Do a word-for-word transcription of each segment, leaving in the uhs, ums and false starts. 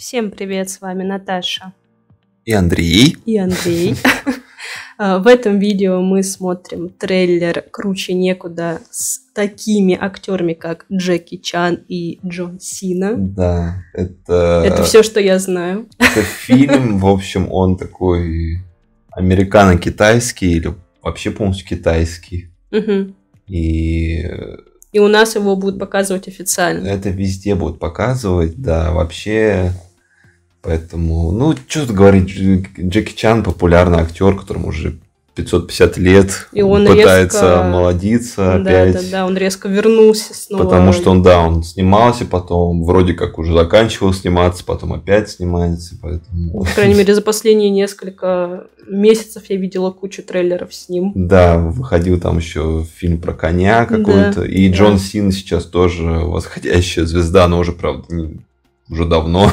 Всем привет, с вами Наташа. И Андрей. И Андрей. В этом видео мы смотрим трейлер «Круче некуда» с такими актерами, как Джеки Чан и Джон Сина. Да, это... Это все, что я знаю. Это фильм, в общем, он такой американо-китайский или вообще полностью китайский. Угу. И... И у нас его будут показывать официально. Это везде будут показывать, да, вообще... Поэтому, ну, что тут говорить, Джеки Чан популярный актер, которому уже пятьсот пятьдесят лет, и он пытается резко... молодиться да, опять. Да, да, он резко вернулся снова. Потому что он, да, он снимался, потом вроде как уже заканчивал сниматься, потом опять снимается, поэтому... По крайней мере, за последние несколько месяцев я видела кучу трейлеров с ним. Да, выходил там еще фильм про коня какой-то, да, и да. Джон Сина сейчас тоже восходящая звезда, но уже, правда, не... уже давно,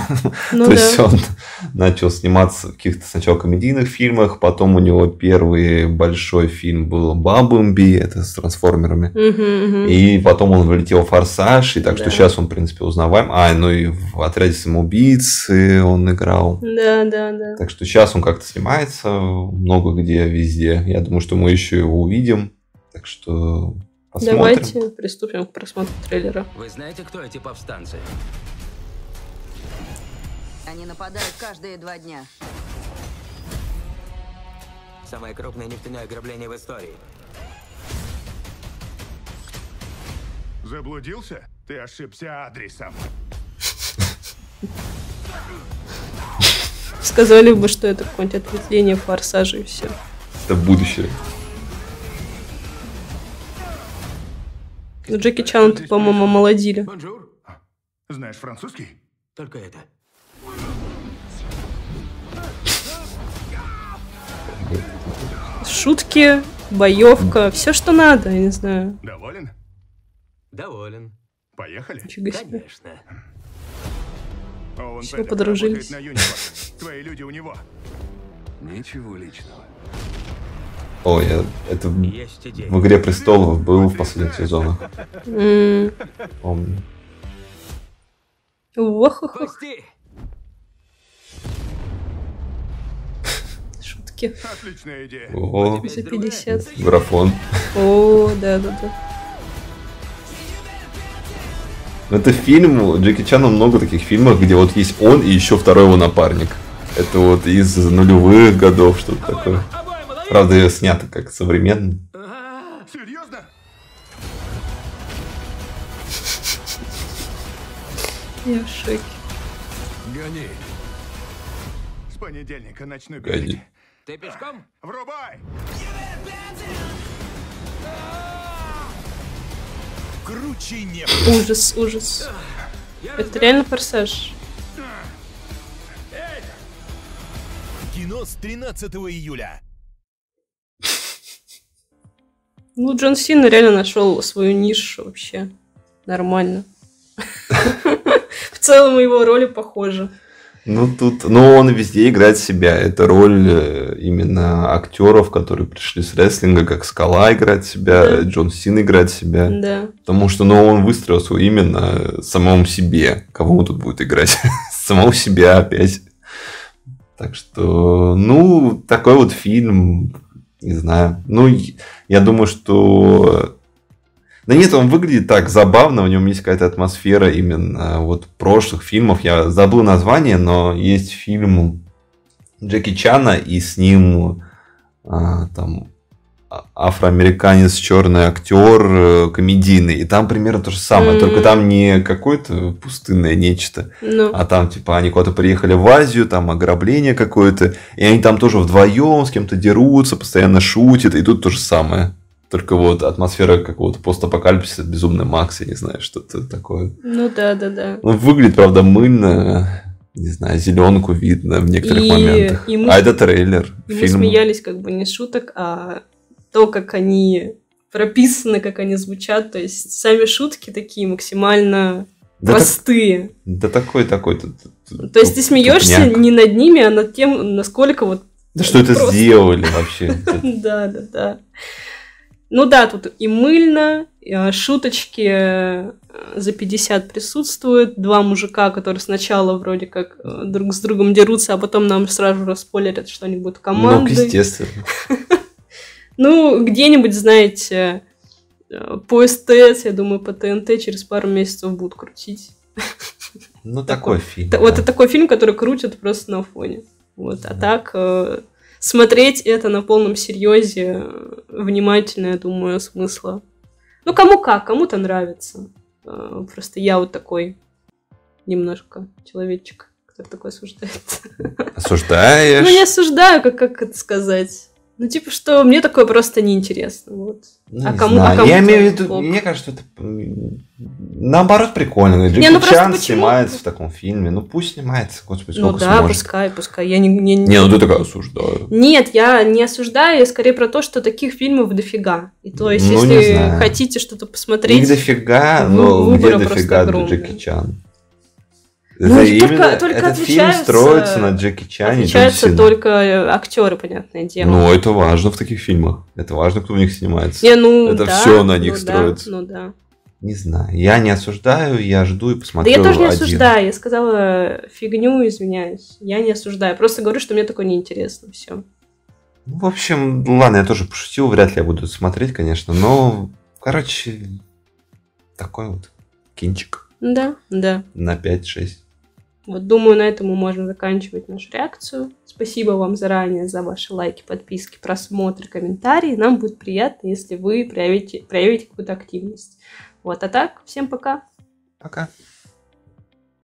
ну, то да. есть он начал сниматься в каких-то сначала комедийных фильмах, потом у него первый большой фильм был «Баба-мби», это с трансформерами, угу, угу. и потом он влетел в «Форсаж», и так да. что сейчас он, в принципе, узнаваем, а, ну и в «Отряде самоубийц» он играл, да, да, да. так что сейчас он как-то снимается много где, везде, я думаю, что мы еще его увидим, так что посмотрим. Давайте приступим к просмотру трейлера. Вы знаете, кто эти повстанцы? Они нападают каждые два дня. Самое крупное нефтяное ограбление в истории. Заблудился? Ты ошибся адресом. Сказали бы, что это какое-нибудь ответвление «Форсажа» и все. Это будущее. Ну, Джеки Чан, по-моему, омолодили. Знаешь французский? Только это. Шутки, боевка, все, что надо, я не знаю. Доволен? Доволен. Поехали? Конечно. О, все подружились. Твои люди у него. Ничего личного. Ой, это в «Игре престолов» был в последних сезонах. Помню. Ох-ох-ох. Отличная идея. О, за пятьдесят. Графон. О, да, да, да. Это фильм, Джеки Чану много таких фильмов, где вот есть он и еще второй его напарник. Это вот из нулевых годов что-то такое. Правда, ее снято как современно. Серьезно? Я в шоке. Гони. С понедельника начну гони. Ты пешком? Врубай! Круче некуда. Ужас, ужас. Это реально «Форсаж». Кино с тринадцатого июля. Ну, Джон Сина реально нашел свою нишу вообще. Нормально. В целом его роли похожи. Ну, тут, ну, он везде играет себя. Это роль именно актеров, которые пришли с рестлинга, как Скала играет себя, да. Джон Син играет себя. Да. Потому что, ну, он выстроил свое имя на самом себе. Кого он тут будет играть? Самого себя опять. Так что, ну, такой вот фильм, не знаю. Ну, я думаю, что... Да нет, он выглядит так забавно, у него есть какая-то атмосфера именно вот прошлых фильмов. Я забыл название, но есть фильм Джеки Чана, и с ним а, там афроамериканец, черный актер, комедийный. И там примерно то же самое, mm-hmm. только там не какое-то пустынное нечто, no. а там типа они куда-то приехали в Азию, там ограбление какое-то, и они там тоже вдвоем с кем-то дерутся, постоянно шутят, и тут то же самое. Только вот атмосфера какого-то постапокалипсиса, безумный Макс, я не знаю, что-то такое. Ну да, да, да. Ну, выглядит, правда, мыльно, не знаю, зеленку видно в некоторых и, моментах. И мы, а это трейлер. И фильм. Мы смеялись как бы не шуток, а то, как они прописаны, как они звучат. То есть сами шутки такие максимально да простые. Так, да такой, такой. То, то, то есть ты смеешься тупняк. Не над ними, а над тем, насколько вот... Да что это просто... сделали вообще. Да, да, да. Ну да, тут и мыльно, шуточки за пятьдесят присутствуют. Два мужика, которые сначала вроде как друг с другом дерутся, а потом нам сразу распойлерят, что они будут командой. Ну, естественно. Ну, где-нибудь, знаете, по СТС, я думаю, по ТНТ через пару месяцев будут крутить. Ну, такой фильм. Вот это такой фильм, который крутят просто на фоне. Вот, а так... Смотреть это на полном серьезе, внимательно, я думаю, смысла. Ну, кому как, кому-то нравится. Просто я вот такой немножко человечек, который такой осуждает. Осуждаешь? Ну, не осуждаю, как, как это сказать. Ну, типа, что мне такое просто неинтересно. Вот. Ну, а, не кому, а кому? Я имею в виду, плохо. Мне кажется, это наоборот прикольно. Джеки ну Чан снимается в таком фильме. Ну пусть снимается, господи, сколько ну, да, сможет. Пускай, пускай. Я не, не, не... не, ну ты такая осуждаю. Нет, я не осуждаю, я скорее про то, что таких фильмов дофига. И то есть, ну, если хотите что-то посмотреть... Не дофига, но где дофига до Джеки Чана? Ну, только, только этот фильм строится на Джеки Чане. Отличаются только актеры, понятное дело. Ну, это важно в таких фильмах. Это важно, кто в них снимается. Не, ну, это да, все на них ну, строится. Да, ну, да. Не знаю. Я не осуждаю, я жду и посмотрю. Да я тоже не один. Осуждаю. Я сказала фигню, извиняюсь. Я не осуждаю. Просто говорю, что мне такое неинтересно. Все. Ну, в общем, ладно, я тоже пошутил. Вряд ли я буду смотреть, конечно. Но, короче, такой вот кинчик. Да, да. На пять-шесть. Вот, думаю, на этом мы можем заканчивать нашу реакцию. Спасибо вам заранее за ваши лайки, подписки, просмотры, комментарии. Нам будет приятно, если вы проявите, проявите какую-то активность. Вот, а так, всем пока. Пока.